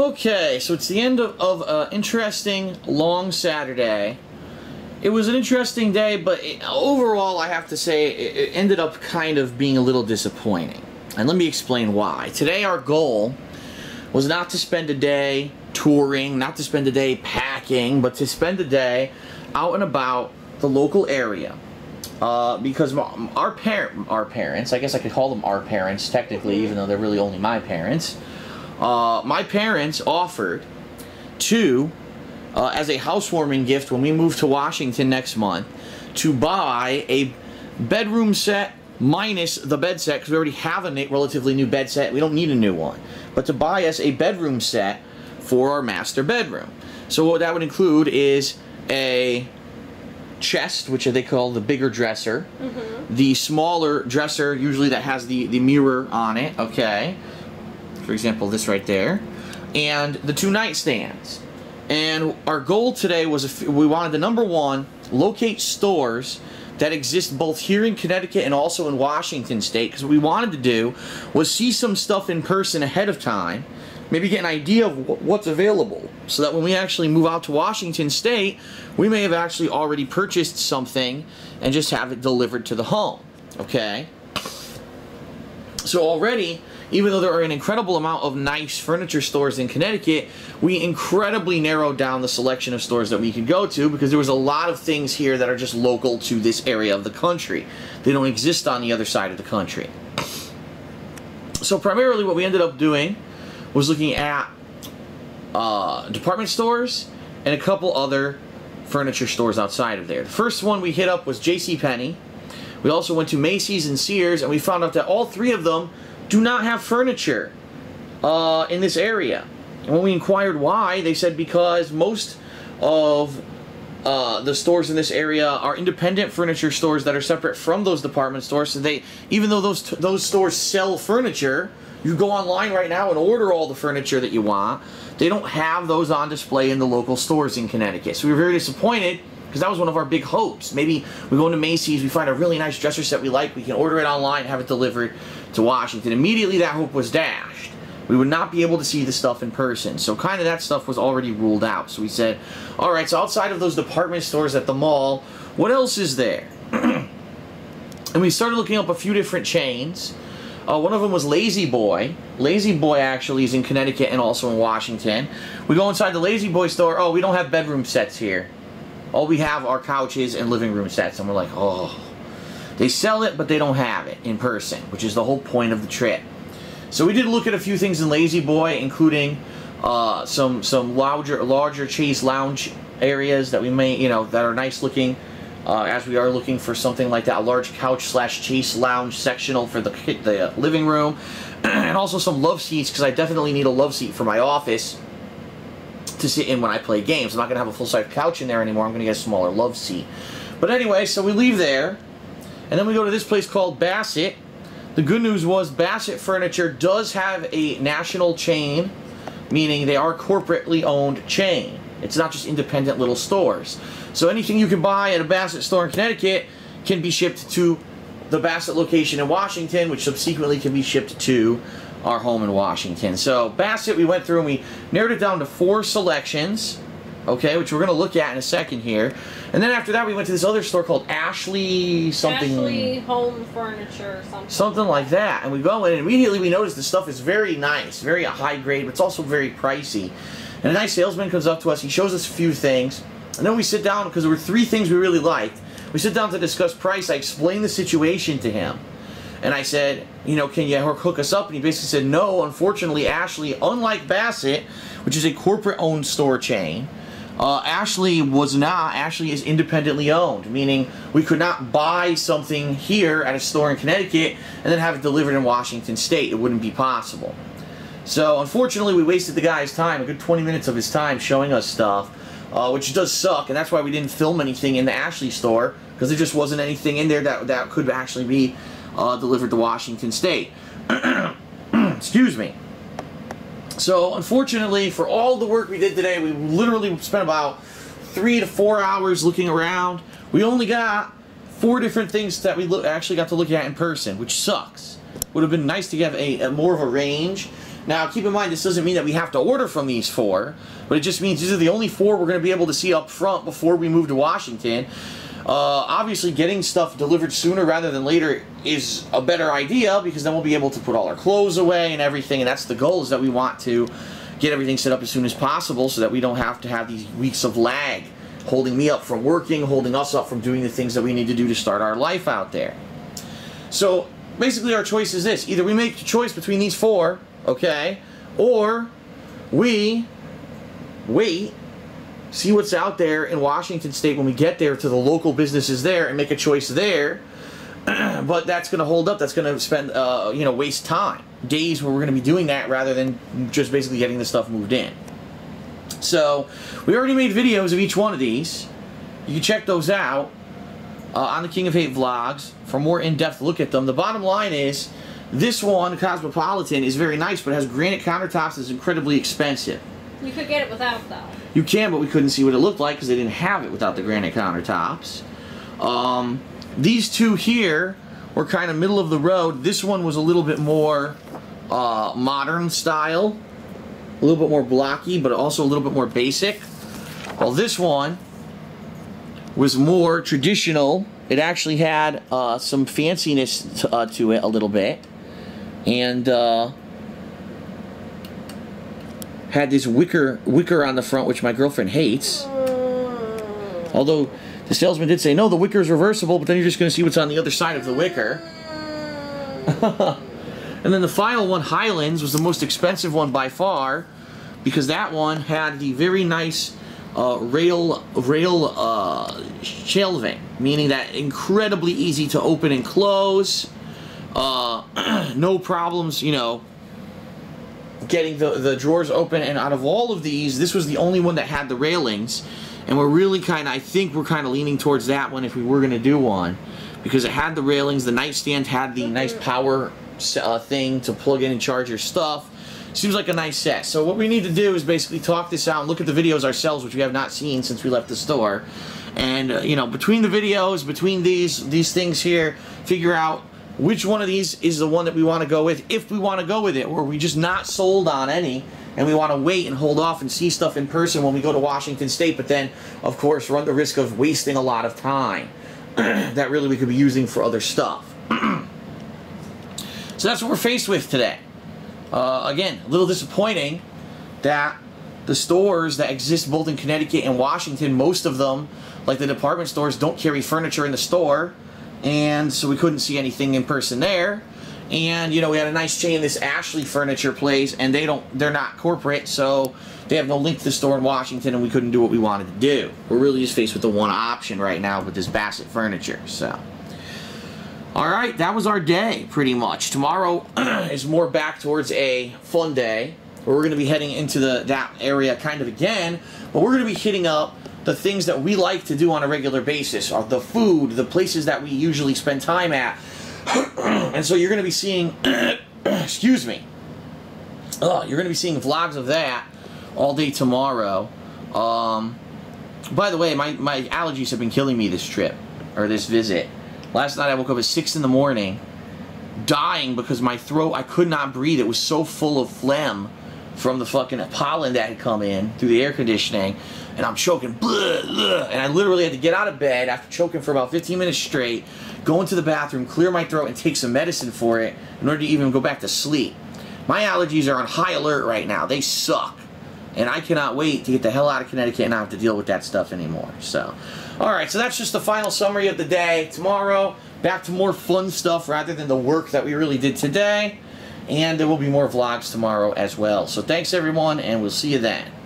Okay, so it's the end of an interesting long Saturday. It was an interesting day, but overall I have to say it ended up kind of being a little disappointing. And let me explain why. Today our goal was not to spend a day touring, not to spend a day packing, but to spend a day out and about the local area. Because our parents, I guess I could call them our parents technically, even though they're really only my parents offered to, as a housewarming gift when we move to Washington next month, to buy a bedroom set minus the bed set, because we already have a relatively new bed set. We don't need a new one. But to buy us a bedroom set for our master bedroom. So what that would include is a chest, which they call the bigger dresser, the smaller dresser, usually that has the mirror on it, okay, for example this right there, and the two nightstands. And our goal today was, we wanted to, number one, locate stores that exist both here in Connecticut and also in Washington state, because what we wanted to do was see some stuff in person ahead of time, maybe get an idea of what's available, so that when we actually move out to Washington state, we may have actually already purchased something and just have it delivered to the home, okay? So already, even though there are an incredible amount of nice furniture stores in Connecticut, we incredibly narrowed down the selection of stores that we could go to, because there was a lot of things here that are just local to this area of the country. They don't exist on the other side of the country. So primarily what we ended up doing was looking at department stores and a couple other furniture stores outside of there. The first one we hit up was JCPenney. We also went to Macy's and Sears, and we found out that all three of them do not have furniture in this area. And when we inquired why, they said because most of the stores in this area are independent furniture stores that are separate from those department stores. So they, even though those stores sell furniture, you go online right now and order all the furniture that you want. They don't have those on display in the local stores in Connecticut. So we were very disappointed, because that was one of our big hopes. Maybe we go into Macy's, we find a really nice dresser set we like, we can order it online, have it delivered to Washington. Immediately that hope was dashed. We would not be able to see the stuff in person. So kind of that stuff was already ruled out. So we said, all right, so outside of those department stores at the mall, what else is there? And we started looking up a few different chains. One of them was Lazy Boy. Lazy Boy actually is in Connecticut and also in Washington. We go inside the Lazy Boy store. Oh, we don't have bedroom sets here. All we have are couches and living room sets. And we're like, oh. They sell it, but they don't have it in person, which is the whole point of the trip. So we did look at a few things in Lazy Boy, including some larger chaise lounge areas that we may, you know, that are nice looking. As we are looking for something like that, a large couch / chase lounge sectional for the living room, and also some love seats, because I definitely need a love seat for my office to sit in when I play games. I'm not going to have a full-size couch in there anymore. I'm going to get a smaller love seat. But anyway, so we leave there, and then we go to this place called Bassett. The good news was Bassett Furniture does have a national chain, meaning they are a corporately owned chain. It's not just independent little stores. So anything you can buy at a Bassett store in Connecticut can be shipped to the Bassett location in Washington, which subsequently can be shipped to our home in Washington. So Bassett, we went through and we narrowed it down to 4 selections, okay, which we're going to look at in a second here. And then after that, we went to this other store called Ashley something. Ashley Home Furniture or something. Something like that. And we go in and immediately we notice the stuff is very nice, very high grade, but it's also very pricey. And a nice salesman comes up to us, he shows us a few things, and then we sit down, because there were 3 things we really liked. We sit down to discuss price. I explained the situation to him, and I said, you know, can you hook us up? And he basically said, no, unfortunately, Ashley, unlike Bassett, which is a corporate-owned store chain, Ashley was not. Ashley is independently owned, meaning we could not buy something here at a store in Connecticut and then have it delivered in Washington state. It wouldn't be possible. So, unfortunately, we wasted the guy's time, a good 20 minutes of his time showing us stuff, which does suck, and that's why we didn't film anything in the Ashley store, because there just wasn't anything in there that could actually be delivered to Washington state. Excuse me. So, unfortunately, for all the work we did today, we literally spent about 3 to 4 hours looking around. We only got 4 different things that we actually got to look at in person, which sucks. Would have been nice to have a more of a range. Now, keep in mind, this doesn't mean that we have to order from these four, but it just means these are the only four we're going to be able to see up front before we move to Washington. Obviously, getting stuff delivered sooner rather than later is a better idea, because then we'll be able to put all our clothes away and everything, and that's the goal, is that we want to get everything set up as soon as possible so that we don't have to have these weeks of lag holding me up from working, holding us up from doing the things that we need to do to start our life out there. So, basically our choice is this. Either we make the choice between these four, okay, or we wait, see what's out there in Washington State when we get there to the local businesses there and make a choice there. But that's going to hold up. That's going to spend, waste time. Days where we're going to be doing that rather than just basically getting the stuff moved in. So, we already made videos of each one of these. You can check those out on the King of Hate vlogs for a more in-depth look at them. The bottom line is, this one, Cosmopolitan, is very nice, but it has granite countertops that's incredibly expensive. You could get it without, though. You can, but we couldn't see what it looked like because they didn't have it without the granite countertops. These two here were kind of middle of the road. This one was a little bit more modern style. A little bit more blocky, but also a little bit more basic. Well, this one was more traditional. It actually had some fanciness to it a little bit. And had this wicker on the front, which my girlfriend hates. Although the salesman did say, no, the wicker is reversible, but then you're just going to see what's on the other side of the wicker. And then the final one, Highlands, was the most expensive one by far, because that one had the very nice rail shelving, meaning that incredibly easy to open and close, no problems, you know, getting the drawers open. And out of all of these, this was the only one that had the railings, and we're really kind of, I think we're kind of leaning towards that one if we were going to do one, because it had the railings, the nightstand had the nice power thing to plug in and charge your stuff. Seems like a nice set. So what we need to do is basically talk this out and look at the videos ourselves, which we have not seen since we left the store, and between the videos, between these things here, figure out which one of these is the one that we want to go with, if we want to go with it, or we just not sold on any and we want to wait and hold off and see stuff in person when we go to Washington State, but then of course run the risk of wasting a lot of time that really we could be using for other stuff. So that's what we're faced with today. Again, a little disappointing that the stores that exist both in Connecticut and Washington, most of them, like the department stores, don't carry furniture in the store. And so we couldn't see anything in person there. And, we had a nice chain, this Ashley Furniture place, and they're not corporate, so they have no link to the store in Washington, and we couldn't do what we wanted to do. We're really just faced with the one option right now with this Bassett furniture, so. Alright, that was our day, pretty much. Tomorrow is more back towards a fun day, where we're going to be heading into that area kind of again, but we're going to be hitting up the things that we like to do on a regular basis, or the food, the places that we usually spend time at. And so you're going to be seeing, excuse me, you're going to be seeing vlogs of that all day tomorrow. By the way, my allergies have been killing me this trip, or this visit. Last night I woke up at 6 in the morning, dying because my throat, I could not breathe. It was so full of phlegm from the fucking pollen that had come in through the air conditioning, and I'm choking, blah, blah, and I literally had to get out of bed after choking for about 15 minutes straight, go into the bathroom, clear my throat, and take some medicine for it in order to even go back to sleep. My allergies are on high alert right now. They suck. And I cannot wait to get the hell out of Connecticut and not have to deal with that stuff anymore. So, alright, so that's just the final summary of the day. Tomorrow, back to more fun stuff rather than the work that we really did today. And there will be more vlogs tomorrow as well. So thanks everyone, and we'll see you then.